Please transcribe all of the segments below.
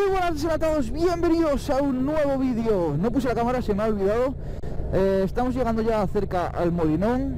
Muy buenas desenlatados, bienvenidos a un nuevo vídeo. No puse la cámara, se me ha olvidado. Estamos llegando ya cerca al molinón.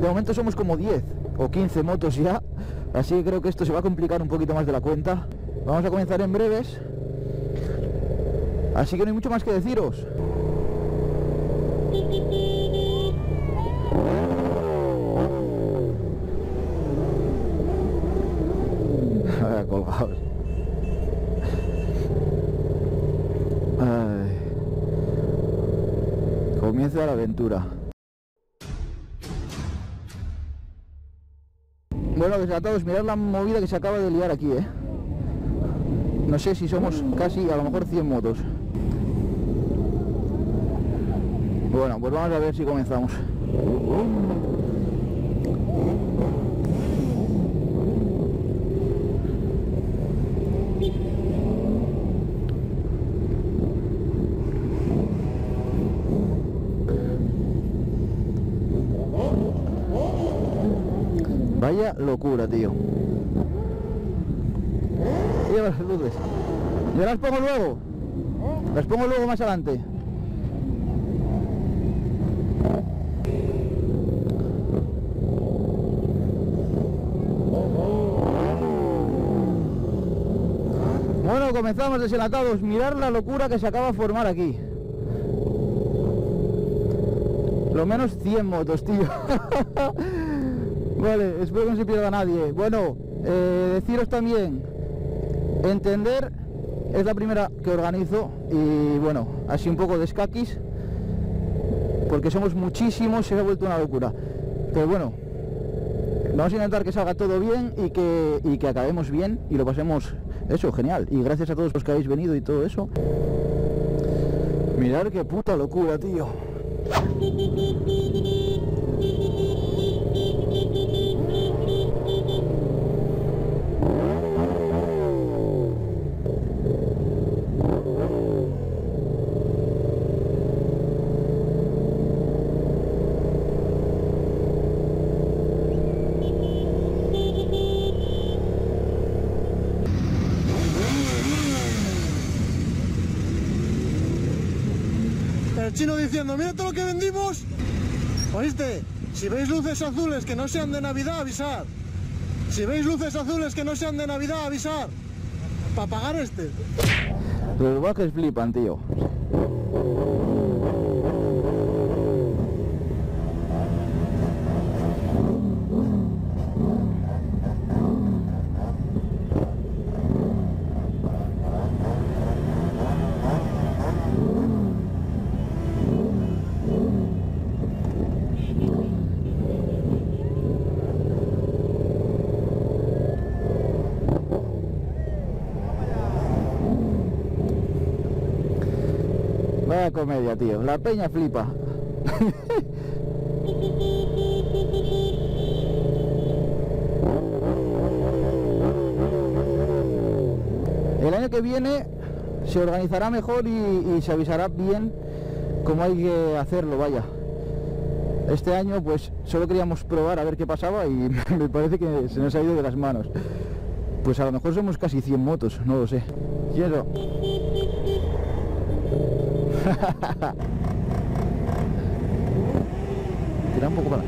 De momento somos como 10 o 15 motos ya, así que creo que esto se va a complicar un poquito más de la cuenta. Vamos a comenzar en breves, así que no hay mucho más que deciros. Colgados. Comienza la aventura. Bueno, desenlatados, mirad la movida que se acaba de liar aquí, No sé si somos casi, a lo mejor 100 motos. Bueno, pues vamos a ver si comenzamos. Vaya locura, tío. Mira las luces. Yo las pongo luego. Las pongo luego más adelante. Bueno, comenzamos desenlatados. Mirad la locura que se acaba de formar aquí. Lo menos 100 motos, tío. Vale, espero que no se pierda a nadie. Bueno, deciros también, Entender es la primera que organizo y bueno, así un poco de escaquis, porque somos muchísimos, se ha vuelto una locura. Pero bueno, vamos a intentar que salga todo bien y que acabemos bien y lo pasemos, eso, genial. Y gracias a todos los que habéis venido y todo eso. Mirad qué puta locura, tío. Chino diciendo, mira todo lo que vendimos. ¿Oíste? Si veis luces azules que no sean de Navidad, avisar. Si veis luces azules que no sean de Navidad, avisar. Para pagar este. Los bajes flipan, tío. Vaya comedia, tío, la peña flipa. El año que viene se organizará mejor y se avisará bien como hay que hacerlo, vaya. Este año pues solo queríamos probar a ver qué pasaba y me parece que se nos ha ido de las manos. Pues a lo mejor somos casi 100 motos, no lo sé. ¿Y eso? Tira un poco para...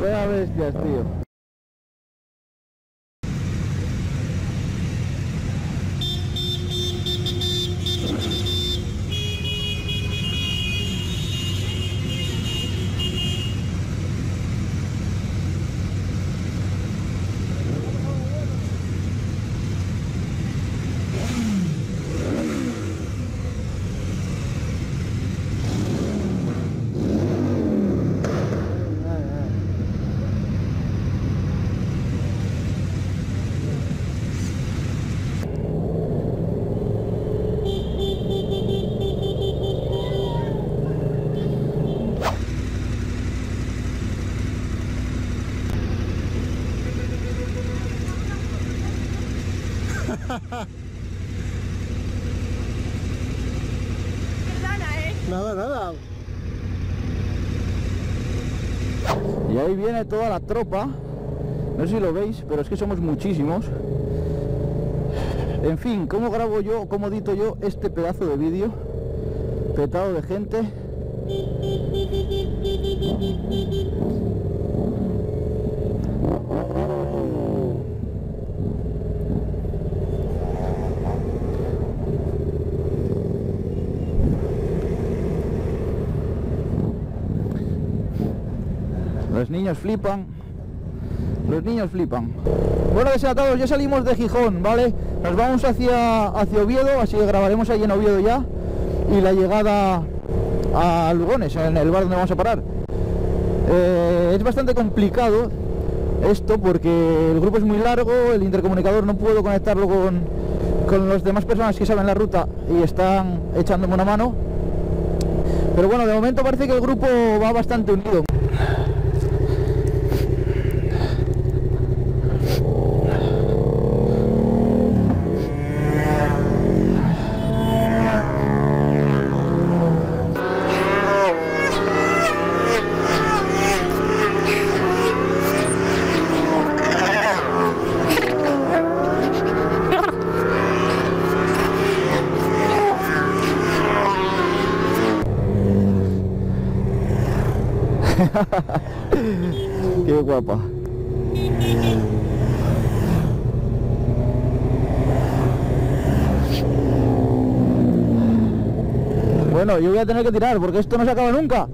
Vaya bestias, tío. Nada, nada. Y ahí viene toda la tropa. No sé si lo veis, pero es que somos muchísimos. En fin, ¿cómo grabo yo, cómo edito yo este pedazo de vídeo? Petado de gente. Los niños flipan. Los niños flipan. Bueno, desenlatados, ya salimos de Gijón, ¿vale? Nos vamos hacia Oviedo, así que grabaremos allí en Oviedo ya. Y la llegada a Lugones, en el bar donde vamos a parar. Es bastante complicado esto porque el grupo es muy largo, el intercomunicador no puedo conectarlo con las demás personas que saben la ruta y están echándome una mano. Pero bueno, de momento parece que el grupo va bastante unido. Qué guapa. Bueno, yo voy a tener que tirar porque esto no se acaba nunca.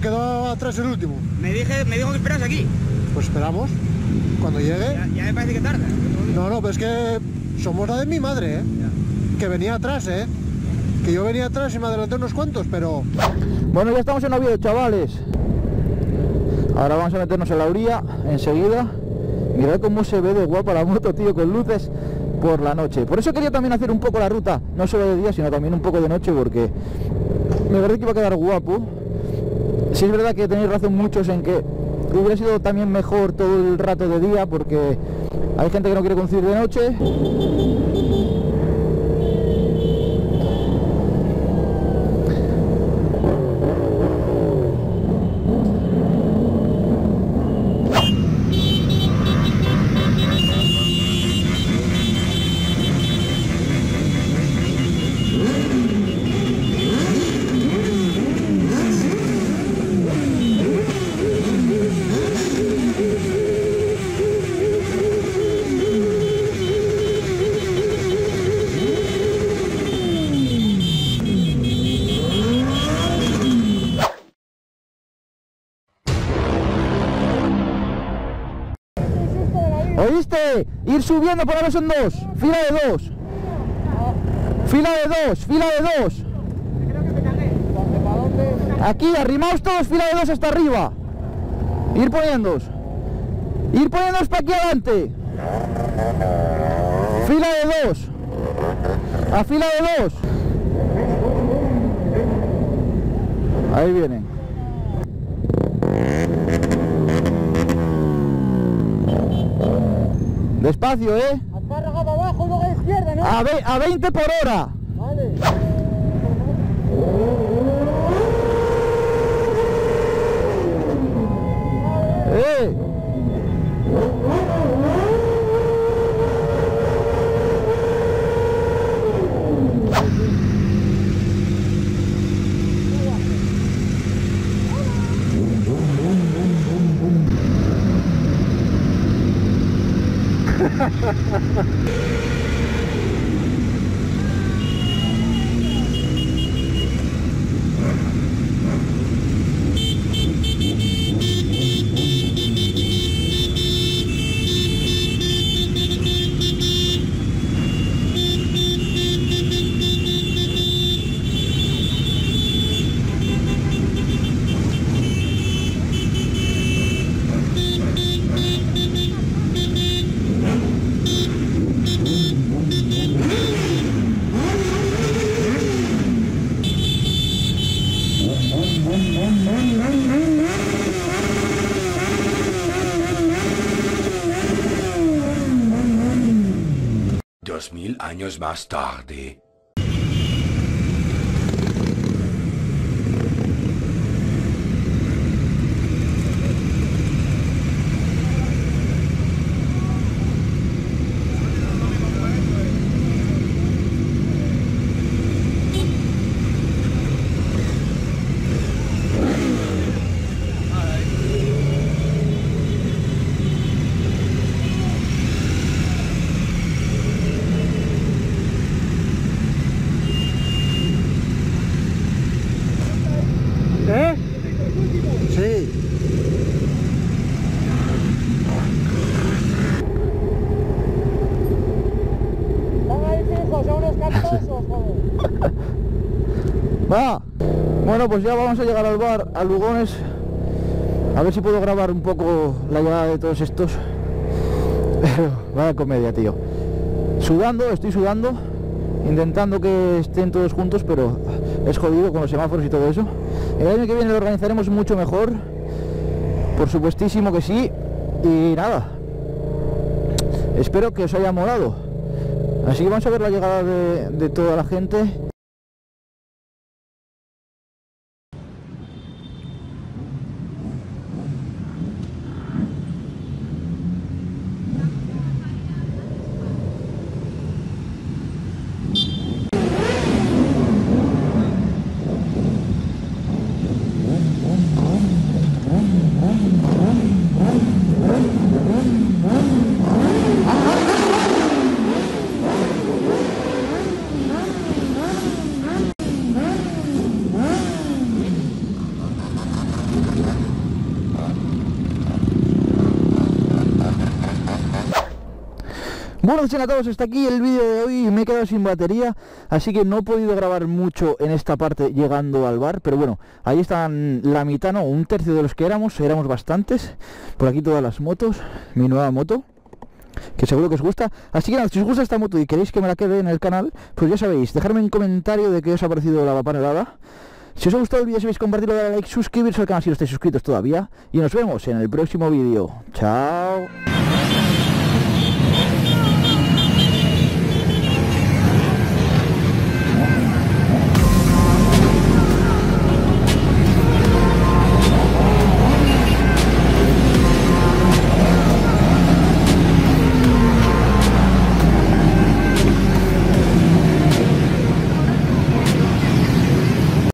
Quedó atrás el último. Me dijo que esperas aquí. Pues esperamos. Cuando llegue. Ya me parece que tarda. No, no, pero es que somos la de mi madre, ¿eh? Que venía atrás, ¿eh? Que yo venía atrás y me adelanté unos cuantos, pero... Bueno, ya estamos en Oviedo, chavales. Ahora vamos a meternos en la orilla enseguida. Mirad cómo se ve de guapa la moto, tío, con luces por la noche. Por eso quería también hacer un poco la ruta, no solo de día, sino también un poco de noche, porque me parece que iba a quedar guapo. Sí, es verdad que tenéis razón muchos en que hubiera sido también mejor todo el rato de día porque hay gente que no quiere conducir de noche. ¿Oíste? Ir subiendo, por ahora son dos. Fila de dos. Fila de dos, fila de dos. Aquí, arrimaos todos, fila de dos hasta arriba. Ir poniéndoos. Ir poniéndoos para aquí adelante. Fila de dos. A fila de dos. Ahí vienen. Despacio, ¿eh? Acá para abajo, luego a la izquierda, ¿no? A 20 por hora. Vale. 2000 años más tarde. Bueno, pues ya vamos a llegar al bar, a Lugones, a ver si puedo grabar un poco la llegada de todos estos. Vaya comedia, tío. Sudando, estoy sudando, intentando que estén todos juntos, pero es jodido con los semáforos y todo eso. El año que viene lo organizaremos mucho mejor, por supuestísimo que sí, y nada. Espero que os haya molado. Así que vamos a ver la llegada de toda la gente. Bueno, chicos, hasta aquí el vídeo de hoy. Me he quedado sin batería, así que no he podido grabar mucho en esta parte llegando al bar, pero bueno, ahí están la mitad, no, un tercio de los que éramos bastantes. Por aquí todas las motos, mi nueva moto, que seguro que os gusta. Así que nada, si os gusta esta moto y queréis que me la quede en el canal, pues ya sabéis, dejadme un comentario de qué os ha parecido la Papanoelada. Si os ha gustado el vídeo, si veis, compartirlo, darle like, suscribiros al canal si no estáis suscritos todavía, y nos vemos en el próximo vídeo. Chao.